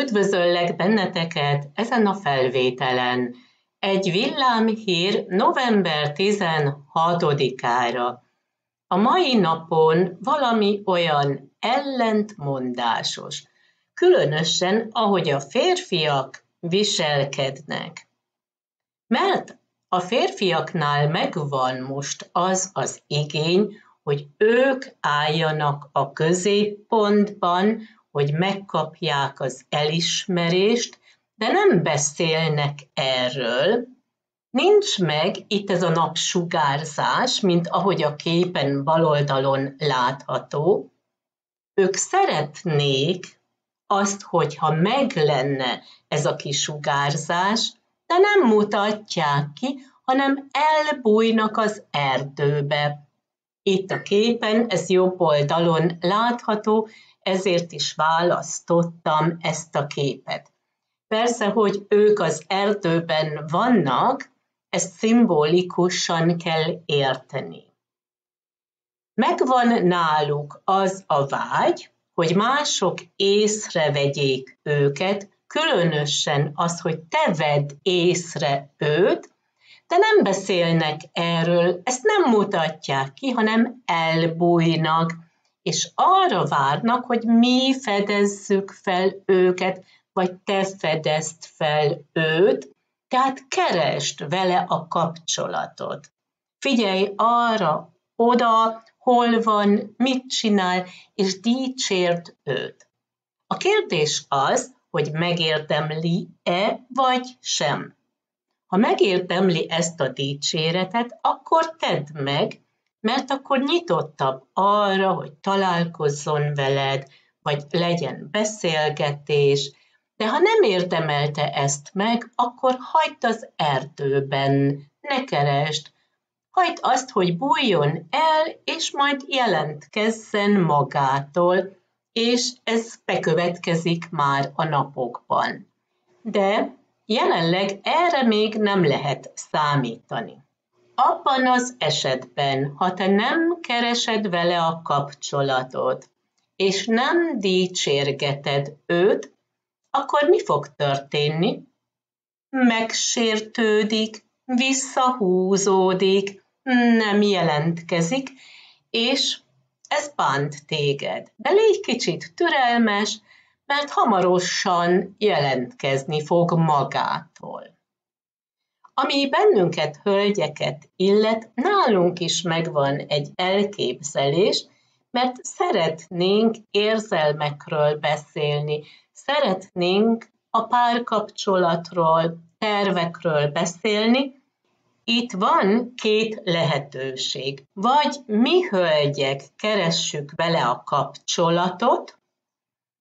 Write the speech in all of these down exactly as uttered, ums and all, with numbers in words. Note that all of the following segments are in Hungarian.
Üdvözöllek benneteket ezen a felvételen. Egy villámhír november tizenhatodikára. A mai napon valami olyan ellentmondásos, különösen ahogy a férfiak viselkednek. Mert a férfiaknál megvan most az az igény, hogy ők álljanak a középpontban, hogy megkapják az elismerést, de nem beszélnek erről. Nincs meg itt ez a napsugárzás, mint ahogy a képen bal oldalon látható. Ők szeretnék azt, hogyha meg lenne ez a kisugárzás, de nem mutatják ki, hanem elbújnak az erdőbe. Itt a képen, ez jobb oldalon látható, ezért is választottam ezt a képet. Persze, hogy ők az erdőben vannak, ezt szimbolikusan kell érteni. Megvan náluk az a vágy, hogy mások észrevegyék őket, különösen az, hogy te vedd észre őt, de nem beszélnek erről, ezt nem mutatják ki, hanem elbújnak, és arra várnak, hogy mi fedezzük fel őket, vagy te fedezd fel őt, tehát keresd vele a kapcsolatot. Figyelj arra, oda, hol van, mit csinál, és dicsérd őt. A kérdés az, hogy megérdemli-e, vagy sem. Ha megérdemli ezt a dicséretet, akkor tedd meg, mert akkor nyitottabb arra, hogy találkozzon veled, vagy legyen beszélgetés, de ha nem érdemelte ezt meg, akkor hagyd az erdőben, ne keresd, hagyd azt, hogy bújjon el, és majd jelentkezzen magától, és ez bekövetkezik már a napokban. De jelenleg erre még nem lehet számítani. Abban az esetben, ha te nem keresed vele a kapcsolatot, és nem dicsérgeted őt, akkor mi fog történni? Megsértődik, visszahúzódik, nem jelentkezik, és ez bánt téged. De légy kicsit türelmes, mert hamarosan jelentkezni fog magától. Ami bennünket, hölgyeket illet, nálunk is megvan egy elképzelés, mert szeretnénk érzelmekről beszélni, szeretnénk a párkapcsolatról, tervekről beszélni. Itt van két lehetőség. Vagy mi, hölgyek, keressük vele a kapcsolatot,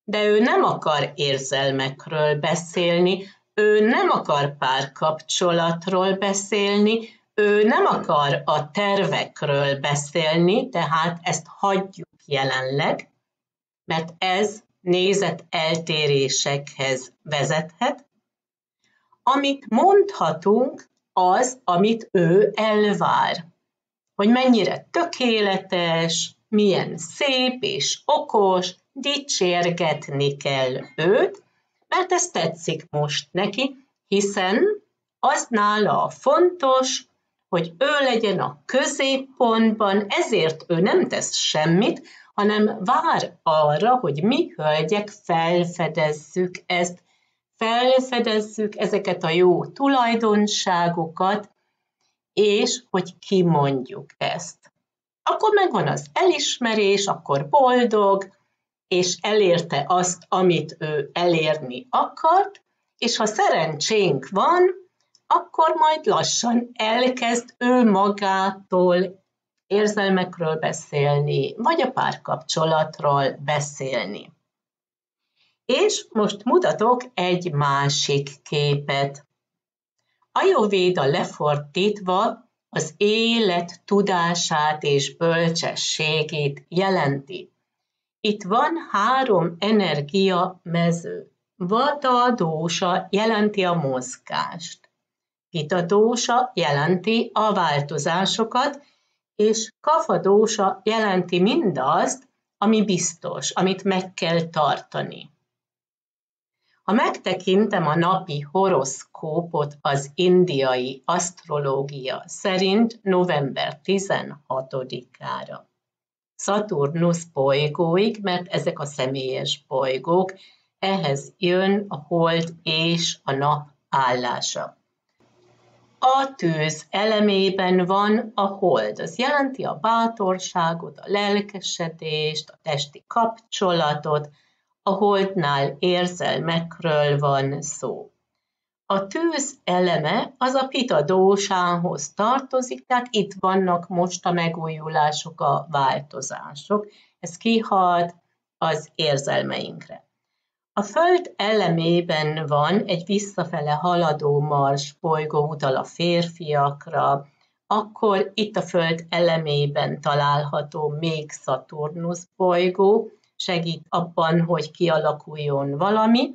de ő nem akar érzelmekről beszélni, ő nem akar párkapcsolatról beszélni, ő nem akar a tervekről beszélni, tehát ezt hagyjuk jelenleg, mert ez nézeteltérésekhez vezethet. Amit mondhatunk, az, amit ő elvár. Hogy mennyire tökéletes, milyen szép és okos, dicsérgetni kell őt, mert ez tetszik most neki, hiszen az nála a fontos, hogy ő legyen a középpontban, ezért ő nem tesz semmit, hanem vár arra, hogy mi, hölgyek, felfedezzük ezt, felfedezzük ezeket a jó tulajdonságokat, és hogy kimondjuk ezt. Akkor megvan az elismerés, akkor boldog, és elérte azt, amit ő elérni akart, és ha szerencsénk van, akkor majd lassan elkezd ő magától érzelmekről beszélni, vagy a párkapcsolatról beszélni. És most mutatok egy másik képet. A Jóvéda lefordítva az élet tudását és bölcsességét jelenti. Itt van három energia mező. Vata dósa jelenti a mozgást. Pitta dósa jelenti a változásokat, és Kafadósa jelenti mindazt, ami biztos, amit meg kell tartani. Ha megtekintem a napi horoszkópot az indiai asztrológia szerint november tizenhatodikára, Szaturnusz bolygóig, mert ezek a személyes bolygók, ehhez jön a hold és a nap állása. A tűz elemében van a hold, az jelenti a bátorságot, a lelkesedést, a testi kapcsolatot, a holdnál érzelmekről van szó. A tűz eleme az a Pitta dósához tartozik, tehát itt vannak most a megújulások, a változások. Ez kihat az érzelmeinkre. A Föld elemében van egy visszafele haladó Mars bolygó, utal a férfiakra, akkor itt a Föld elemében található még Szaturnusz bolygó, segít abban, hogy kialakuljon valami,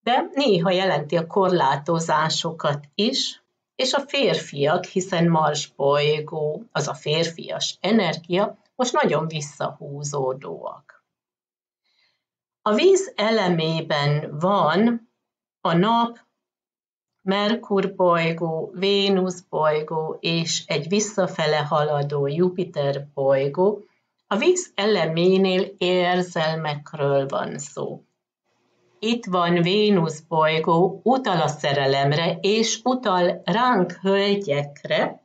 de néha jelenti a korlátozásokat is, és a férfiak, hiszen Mars bolygó, az a férfias energia, most nagyon visszahúzódóak. A víz elemében van a nap, Merkur bolygó, Vénusz bolygó és egy visszafele haladó Jupiter bolygó. A víz eleménél érzelmekről van szó. Itt van Vénusz bolygó, utal a szerelemre és utal ránk hölgyekre.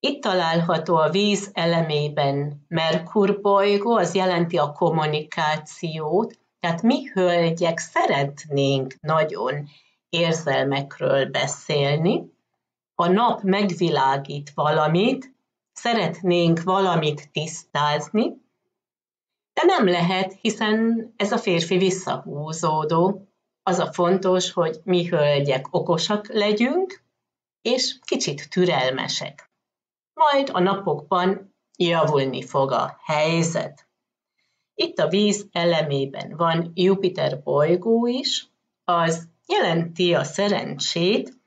Itt található a víz elemében Merkur bolygó, az jelenti a kommunikációt, tehát mi hölgyek szeretnénk nagyon érzelmekről beszélni. A nap megvilágít valamit, szeretnénk valamit tisztázni, de nem lehet, hiszen ez a férfi visszahúzódó. Az a fontos, hogy mi hölgyek okosak legyünk, és kicsit türelmesek. Majd a napokban javulni fog a helyzet. Itt a víz elemében van Jupiter bolygó is, az jelenti a szerencsét,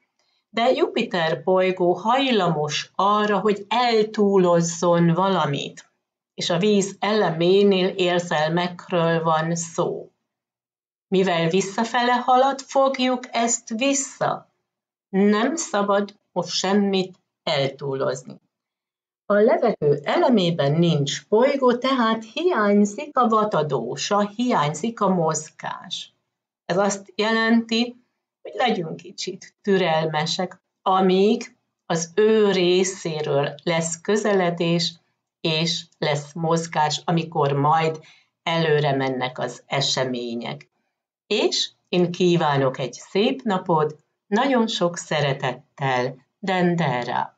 de Jupiter bolygó hajlamos arra, hogy eltúlozzon valamit, és a víz eleménél érzelmekről van szó. Mivel visszafele halad, fogjuk ezt vissza. Nem szabad most semmit eltúlozni. A levegő elemében nincs bolygó, tehát hiányzik a vata dósa, hiányzik a mozgás. Ez azt jelenti, hogy legyünk kicsit türelmesek, amíg az ő részéről lesz közeledés, és lesz mozgás, amikor majd előre mennek az események. És én kívánok egy szép napot, nagyon sok szeretettel, Dendera!